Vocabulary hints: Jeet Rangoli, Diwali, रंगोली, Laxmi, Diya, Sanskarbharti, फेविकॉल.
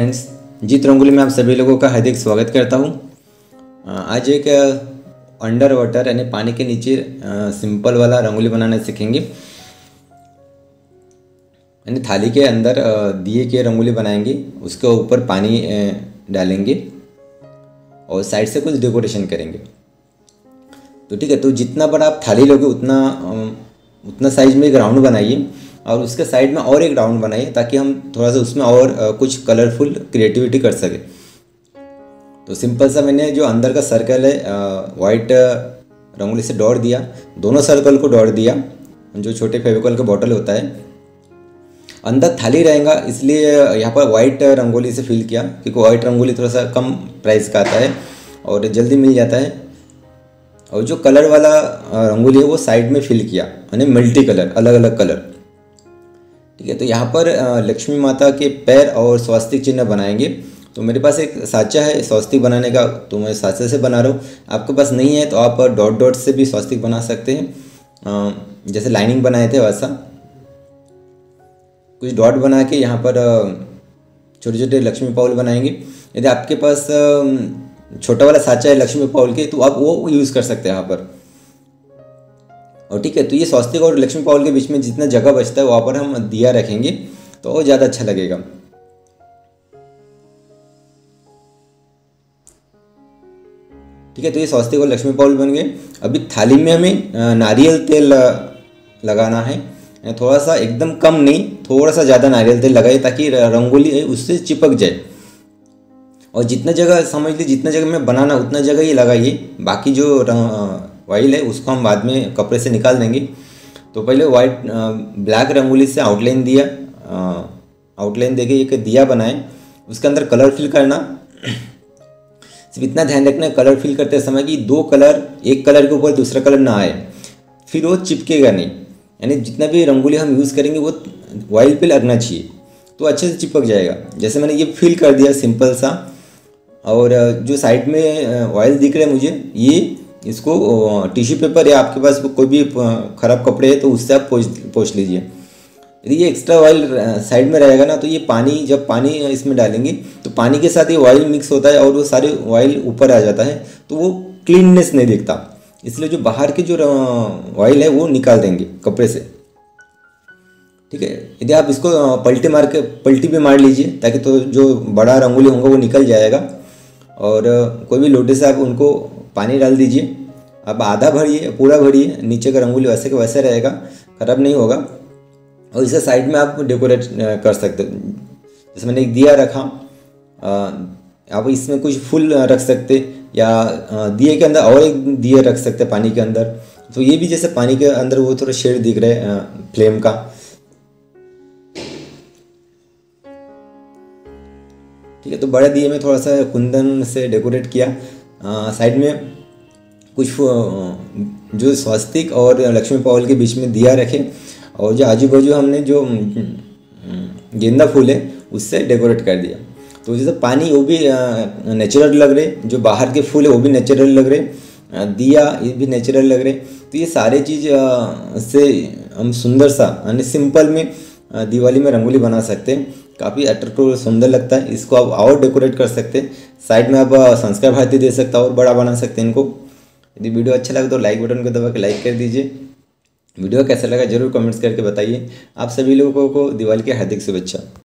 Friends, जीत रंगोली में आप सभी लोगों का हार्दिक स्वागत करता हूं। आज एक अंडर वाटर यानी पानी के नीचे सिंपल वाला रंगोली बनाना सीखेंगे, यानी थाली के अंदर दिए के रंगोली बनाएंगे, उसके ऊपर पानी डालेंगे और साइड से कुछ डेकोरेशन करेंगे। तो ठीक है, तो जितना बड़ा आप थाली लोगे उतना साइज में एक राउंड बनाइए और उसके साइड में और एक राउंड बनाइए, ताकि हम थोड़ा सा उसमें और कुछ कलरफुल क्रिएटिविटी कर सके। तो सिंपल सा मैंने जो अंदर का सर्कल है वाइट रंगोली से डॉट दिया, दोनों सर्कल को डॉट दिया। जो छोटे फेविकॉल का बॉटल होता है, अंदर थाली रहेगा इसलिए यहाँ पर वाइट रंगोली से फिल किया, क्योंकि वाइट रंगोली थोड़ा सा कम प्राइस का आता है और जल्दी मिल जाता है। और जो कलर वाला रंगोली है वो साइड में फिल किया, यानी मल्टी कलर, अलग अलग कलर। ठीक है, तो यहाँ पर लक्ष्मी माता के पैर और स्वास्तिक चिन्ह बनाएंगे। तो मेरे पास एक साँचा है स्वास्तिक बनाने का, तो मैं साँचे से बना रहा हूँ। आपके पास नहीं है तो आप डॉट डॉट से भी स्वास्तिक बना सकते हैं, जैसे लाइनिंग बनाए थे वैसा कुछ डॉट बना के यहाँ पर छोटे छोटे लक्ष्मी पाउल बनाएंगे। यदि आपके पास छोटा वाला साँचा है लक्ष्मी पाउल के, तो आप वो यूज़ कर सकते हैं यहाँ पर। और ठीक है, तो ये स्वास्तिक और लक्ष्मी पाउल के बीच में जितना जगह बचता है वहाँ पर हम दिया रखेंगे, तो और ज़्यादा अच्छा लगेगा। ठीक है, तो ये स्वास्तिक और लक्ष्मी पाउल बन गए। अभी थाली में हमें नारियल तेल लगाना है, थोड़ा सा, एकदम कम नहीं, थोड़ा सा ज़्यादा नारियल तेल लगाइए ताकि रंगोली उससे चिपक जाए। और जितना जगह समझ लीजिए, जितना जगह में बनाना उतना जगह ही लगाइए। बाकी जो वाइल है उसको हम बाद में कपड़े से निकाल देंगे। तो पहले वाइट ब्लैक रंगोली से आउटलाइन दिया, आउटलाइन देके एक दिया बनाए, उसके अंदर कलर फिल करना। सिर्फ इतना ध्यान रखना है कलर फिल करते समय कि दो कलर, एक कलर के ऊपर दूसरा कलर ना आए, फिर वो चिपकेगा नहीं। यानी जितना भी रंगोली हम यूज़ करेंगे वो वाइल पे लगना चाहिए, तो अच्छे से चिपक जाएगा। जैसे मैंने ये फिल कर दिया सिंपल सा, और जो साइड में वाइल दिख रहा है मुझे, ये इसको टिश्यू पेपर या आपके पास कोई भी ख़राब कपड़े है तो उससे आप पोंछ लीजिए। यदि ये एक्स्ट्रा ऑयल साइड में रहेगा ना, तो ये पानी, जब पानी इसमें डालेंगे तो पानी के साथ ये ऑयल मिक्स होता है और वो सारे ऑयल ऊपर आ जाता है, तो वो क्लीननेस नहीं दिखता। इसलिए जो बाहर के जो ऑयल है वो निकाल देंगे कपड़े से। ठीक है, यदि आप इसको पलटी भी मार लीजिए, ताकि तो जो बड़ा रंगोली होगा वो निकल जाएगा। और कोई भी लोटे से आप उनको पानी डाल दीजिए। अब आधा भरिए, पूरा भरिए, नीचे का रंगोली वैसे के वैसे रहेगा, ख़राब नहीं होगा। और इसे साइड में आप डेकोरेट कर सकते हो। जैसे मैंने एक दिया रखा, आप इसमें कुछ फूल रख सकते, या दिए के अंदर और एक दिए रख सकते पानी के अंदर। तो ये भी जैसे पानी के अंदर वो थोड़ा शेड दिख रहा है फ्लेम का। ठीक है, तो बड़े दिए में थोड़ा सा कुंदन से डेकोरेट किया। साइड में कुछ जो स्वास्तिक और लक्ष्मी पावल के बीच में दिया रखें, और जो आजू बाजू हमने जो गेंदा फूल है उससे डेकोरेट कर दिया। तो जैसे पानी वो भी नेचुरल लग रहे, जो बाहर के फूल है वो भी नेचुरल लग रहे, दिया ये भी नेचुरल लग रहे। तो ये सारे चीज़ से हम सुंदर सा, यानी सिंपल में दिवाली में रंगोली बना सकते हैं। काफ़ी अट्रैक्टिव सुंदर लगता है, इसको आप और डेकोरेट कर सकते हैं। साइड में आप संस्कार भारती दे सकते हो और बड़ा बना सकते हैं इनको। यदि वीडियो अच्छा लगे तो लाइक बटन को दबा के लाइक कर दीजिए। वीडियो कैसा लगा ज़रूर कमेंट्स करके बताइए। आप सभी लोगों को दिवाली की हार्दिक शुभेच्छा।